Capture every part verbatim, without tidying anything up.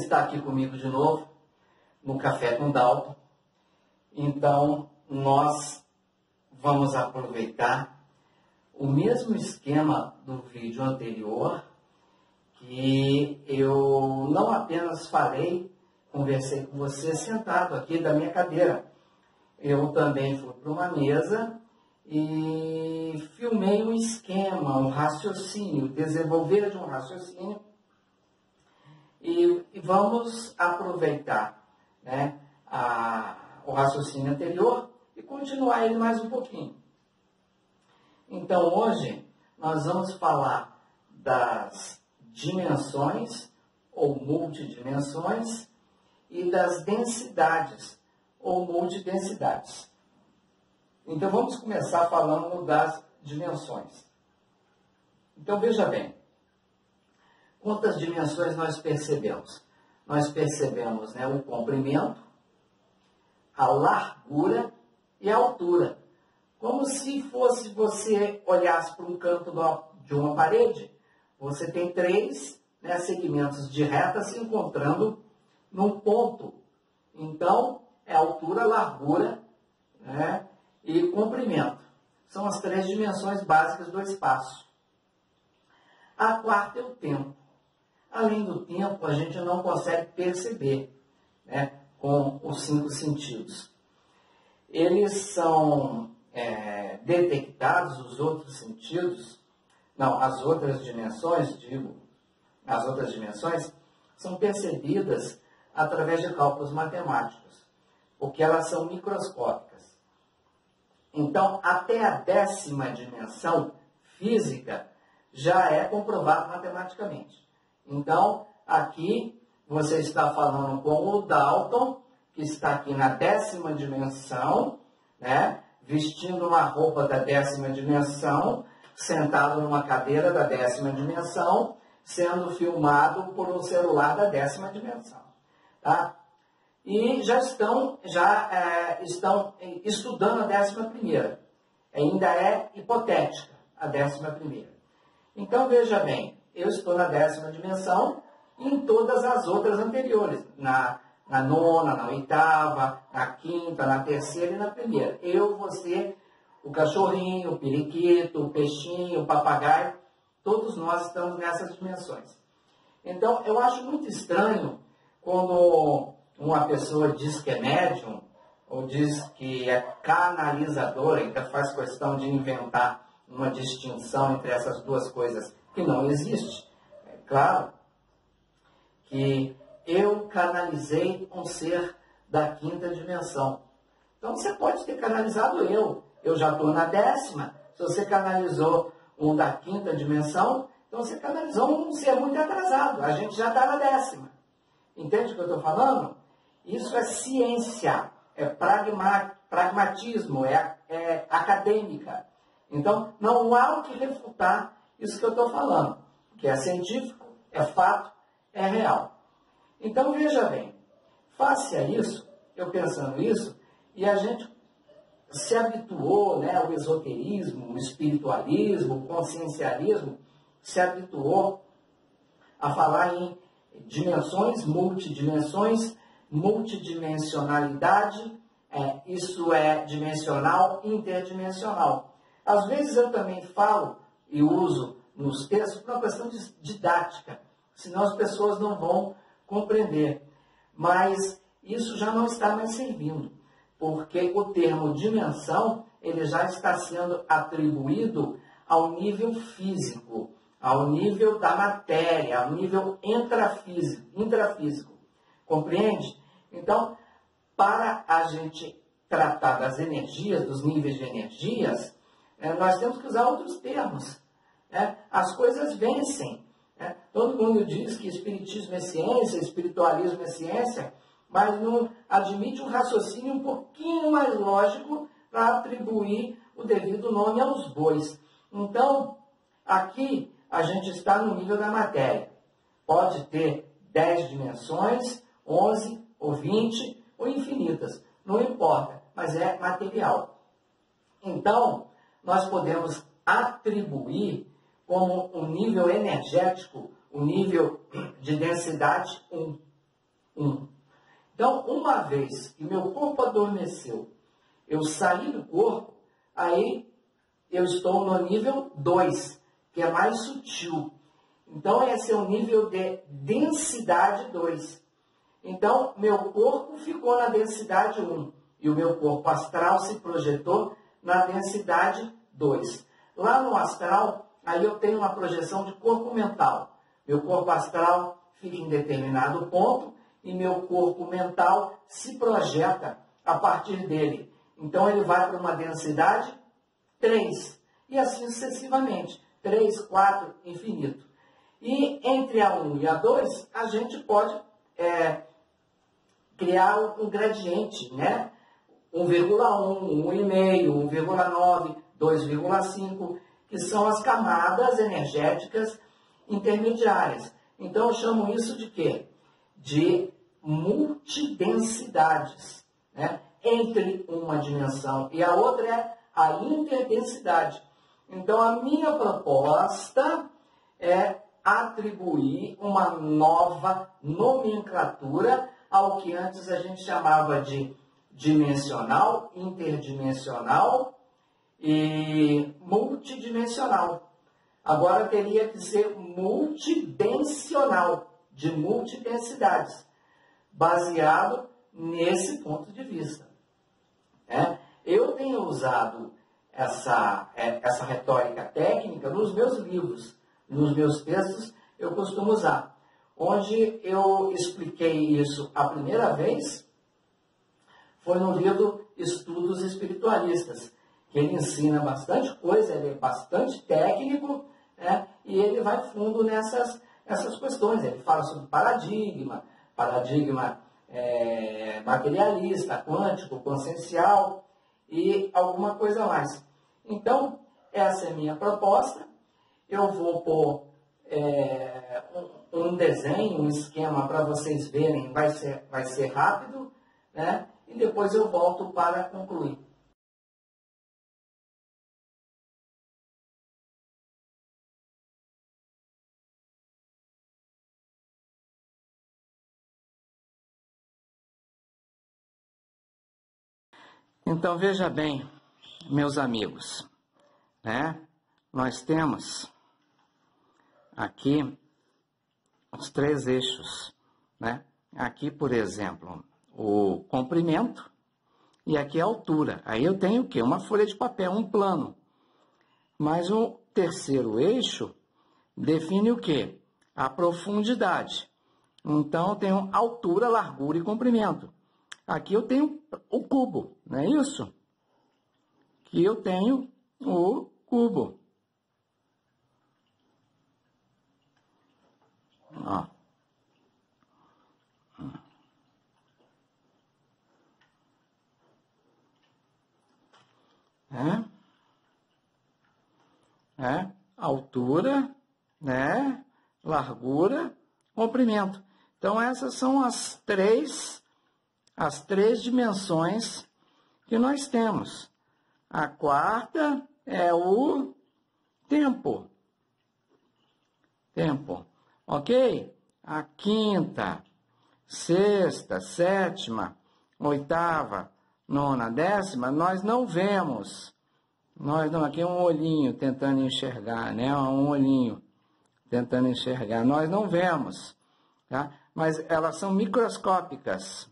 está aqui comigo de novo, no Café com Dalton. Então, nós vamos aproveitar o mesmo esquema do vídeo anterior, que eu não apenas falei, conversei com você sentado aqui da minha cadeira. Eu também fui para uma mesa e filmei um esquema, um raciocínio, desenvolver de um raciocínio. E, e vamos aproveitar, né, a, o raciocínio anterior e continuar ele mais um pouquinho. Então, hoje, nós vamos falar das dimensões ou multidimensões e das densidades ou multidensidades. Então, vamos começar falando das dimensões. Então, veja bem. Quantas dimensões nós percebemos? Nós percebemos, né, o comprimento, a largura e a altura. Como se fosse você olhasse para um canto de uma parede, você tem três, né, segmentos de reta se encontrando num ponto. Então, é altura, largura, né, e comprimento. São as três dimensões básicas do espaço. A quarta é o tempo. Além do tempo, a gente não consegue perceber, né, com os cinco sentidos. Eles são é, detectados, os outros sentidos, não, as outras dimensões, digo, as outras dimensões são percebidas através de cálculos matemáticos, porque elas são microscópicas. Então, até a décima dimensão física já é comprovado matematicamente. Então, aqui, você está falando com o Dalton, que está aqui na décima dimensão, né, vestindo uma roupa da décima dimensão, sentado numa cadeira da décima dimensão, sendo filmado por um celular da décima dimensão. Tá? E já estão, já, é, estão estudando a décima primeira. Ainda é hipotética a décima primeira. Então, veja bem. Eu estou na décima dimensão e em todas as outras anteriores, na, na nona, na oitava, na quinta, na terceira e na primeira. Eu, você, o cachorrinho, o periquito, o peixinho, o papagaio, todos nós estamos nessas dimensões. Então, eu acho muito estranho quando uma pessoa diz que é médium, ou diz que é canalizadora, ainda faz questão de inventar uma distinção entre essas duas coisas, que não existe. É claro que eu canalizei um ser da quinta dimensão. Então você pode ter canalizado eu. Eu já estou na décima. Se você canalizou um da quinta dimensão, então você canalizou um ser muito atrasado. A gente já está na décima. Entende o que eu estou falando? Isso é ciência, é pragma, pragmatismo, é, é acadêmica. Então não há o que refutar isso que eu estou falando, que é científico, é fato, é real. Então, veja bem, face a isso, eu pensando isso, e a gente se habituou, né, ao esoterismo, o espiritualismo, o consciencialismo, se habituou a falar em dimensões, multidimensões, multidimensionalidade, é, isso é dimensional, interdimensional. Às vezes eu também falo, e uso nos textos por uma questão didática, senão as pessoas não vão compreender. Mas isso já não está mais servindo, porque o termo dimensão, ele já está sendo atribuído ao nível físico, ao nível da matéria, ao nível intrafísico. intrafísico. Compreende? Então, para a gente tratar das energias, dos níveis de energias, nós temos que usar outros termos. Né? As coisas vencem. Né? Todo mundo diz que espiritismo é ciência, espiritualismo é ciência, mas não admite um raciocínio um pouquinho mais lógico para atribuir o devido nome aos bois. Então, aqui a gente está no nível da matéria. Pode ter dez dimensões, onze, ou vinte, ou infinitas. Não importa, mas é material. Então, nós podemos atribuir como um nível energético, um nível de densidade um. um. Então, uma vez que meu corpo adormeceu, eu saí do corpo, aí eu estou no nível dois, que é mais sutil. Então, esse é o nível de densidade dois. Então, meu corpo ficou na densidade um e o meu corpo astral se projetou na densidade dois. Lá no astral, aí eu tenho uma projeção de corpo mental. Meu corpo astral fica em determinado ponto e meu corpo mental se projeta a partir dele. Então, ele vai para uma densidade três e assim sucessivamente. três, quatro, infinito. E entre a um e a dois, a gente pode é, criar um gradiente, né? um vírgula um, um vírgula cinco, dois vírgula cinco, que são as camadas energéticas intermediárias. Então, eu chamo isso de quê? De multidensidades, né? Entre uma dimensão e a outra é a interdensidade. Então, a minha proposta é atribuir uma nova nomenclatura ao que antes a gente chamava de dimensional, interdimensional e multidimensional. Agora teria que ser multidensional, de multidensidades, baseado nesse ponto de vista. É? Eu tenho usado essa, essa retórica técnica nos meus livros, nos meus textos eu costumo usar. Onde eu expliquei isso a primeira vez foi no livro Estudos Espiritualistas, que ele ensina bastante coisa, ele é bastante técnico, né? E ele vai fundo nessas essas questões. Ele fala sobre paradigma, paradigma é, materialista, quântico, consciencial e alguma coisa mais. Então, essa é a minha proposta. Eu vou pôr é, um, um desenho, um esquema para vocês verem, vai ser, vai ser rápido, né? E depois eu volto para concluir. Então, veja bem, meus amigos, né? Nós temos aqui os três eixos, né? Aqui, por exemplo, o comprimento e aqui a altura. Aí eu tenho o quê? Uma folha de papel, um plano. Mas o terceiro eixo define o quê? A profundidade. Então, eu tenho altura, largura e comprimento. Aqui eu tenho o cubo, não é isso? Aqui eu tenho o cubo. Ó. É? É? Altura, né? Largura, comprimento. Então, essas são as três... as três dimensões que nós temos. A quarta é o tempo. Tempo, ok? A quinta, sexta, sétima, oitava, nona, décima, nós não vemos. Nós não, aqui é um olhinho tentando enxergar, né? Um olhinho tentando enxergar. Nós não vemos, tá? Mas elas são microscópicas.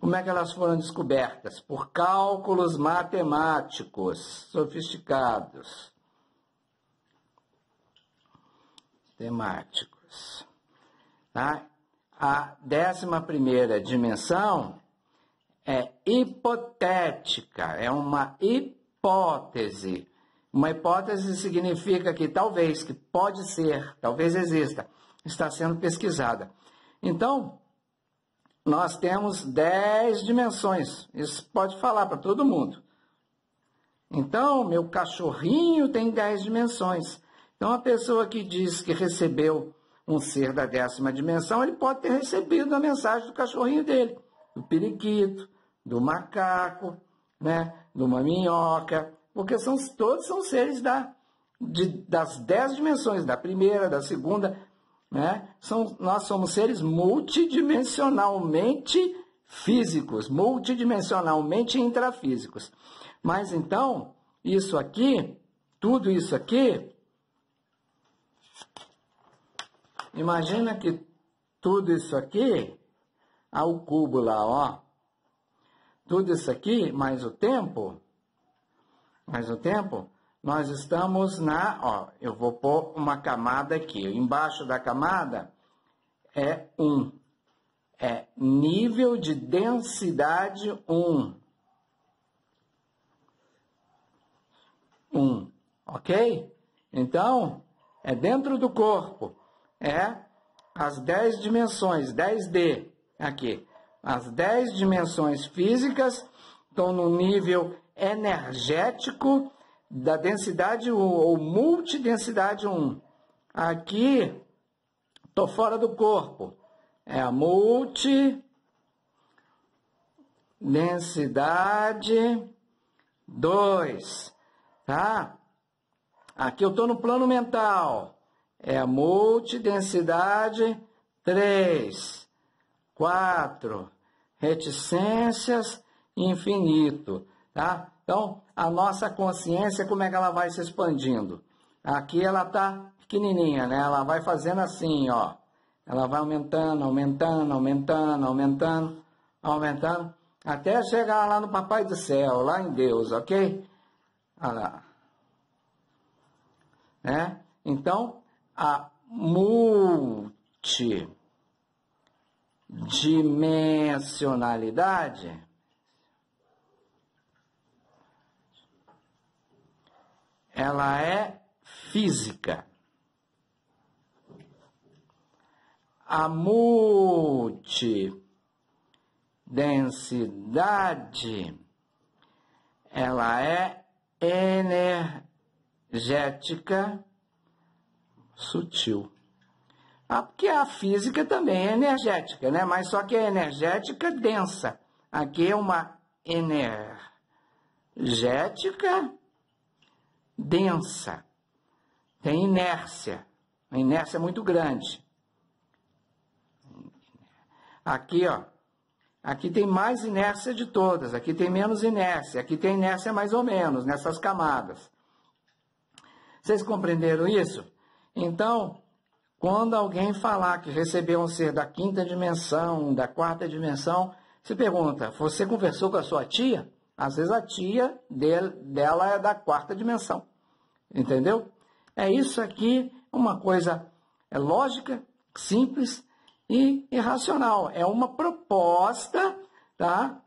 Como é que elas foram descobertas? Por cálculos matemáticos sofisticados. Temáticos. Tá? A décima primeira dimensão é hipotética, é uma hipótese. Uma hipótese significa que talvez, que pode ser, talvez exista, está sendo pesquisada. Então, nós temos dez dimensões. Isso pode falar para todo mundo. Então, meu cachorrinho tem dez dimensões. Então, a pessoa que diz que recebeu um ser da décima dimensão, ele pode ter recebido a mensagem do cachorrinho dele, do periquito, do macaco, né, de uma minhoca, porque são, todos são seres da, de, das dez dimensões, da primeira, da segunda, né? São, nós somos seres multidimensionalmente físicos, multidimensionalmente intrafísicos. Mas então, isso aqui, tudo isso aqui, imagina que tudo isso aqui, ao cubo lá, ó, tudo isso aqui, mais o tempo, mais o tempo, nós estamos na, ó, eu vou pôr uma camada aqui, embaixo da camada é um, é nível de densidade um. um, ok? Então, é dentro do corpo, é as dez dimensões, dez D, aqui. As dez dimensões físicas estão no nível energético da densidade um, ou multidensidade um. Aqui, estou fora do corpo. É a multidensidade dois, tá? Aqui eu estou no plano mental. É a multidensidade três, quatro, reticências, infinito, tá? Então, a nossa consciência, como é que ela vai se expandindo? Aqui ela tá pequenininha, né? Ela vai fazendo assim, ó. Ela vai aumentando, aumentando, aumentando, aumentando, aumentando, até chegar lá no Papai do Céu, lá em Deus, ok? Olha lá. Né? Então, a multidimensionalidade ela é física. A multidensidade ela é energética sutil. Ah, porque a física também é energética, né? Mas só que é energética densa. Aqui é uma energética densa. Tem inércia. Uma inércia muito grande. Aqui, ó. Aqui tem mais inércia de todas. Aqui tem menos inércia. Aqui tem inércia mais ou menos, nessas camadas. Vocês compreenderam isso? Então, quando alguém falar que recebeu um ser da quinta dimensão, da quarta dimensão, se pergunta, você conversou com a sua tia? Às vezes a tia dele, dela é da quarta dimensão, entendeu? É isso aqui, uma coisa é lógica, simples e irracional. É uma proposta, tá,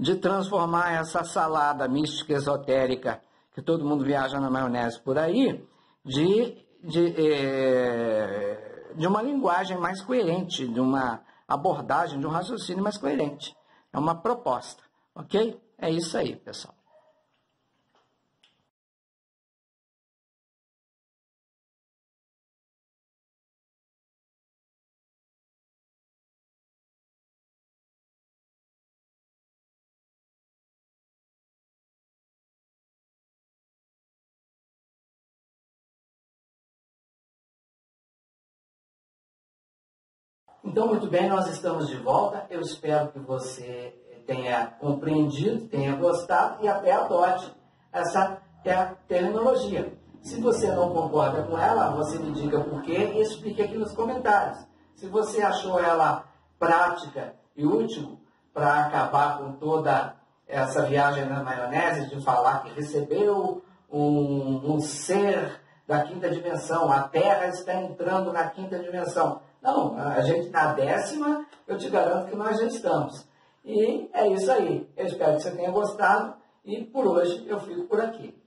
de transformar essa salada mística esotérica, que todo mundo viaja na maionese por aí, de, de, eh, de uma linguagem mais coerente, de uma abordagem, de um raciocínio mais coerente. É uma proposta, ok? É isso aí, pessoal. Então, muito bem, nós estamos de volta. Eu espero que você tenha compreendido, tenha gostado e até adote essa terminologia. Se você não concorda com ela, você me diga por quê e explique aqui nos comentários. Se você achou ela prática e útil para acabar com toda essa viagem na maionese de falar que recebeu um, um ser da quinta dimensão, a Terra está entrando na quinta dimensão. Não, a gente na décima, eu te garanto que nós já estamos. E é isso aí. Eu espero que você tenha gostado e por hoje eu fico por aqui.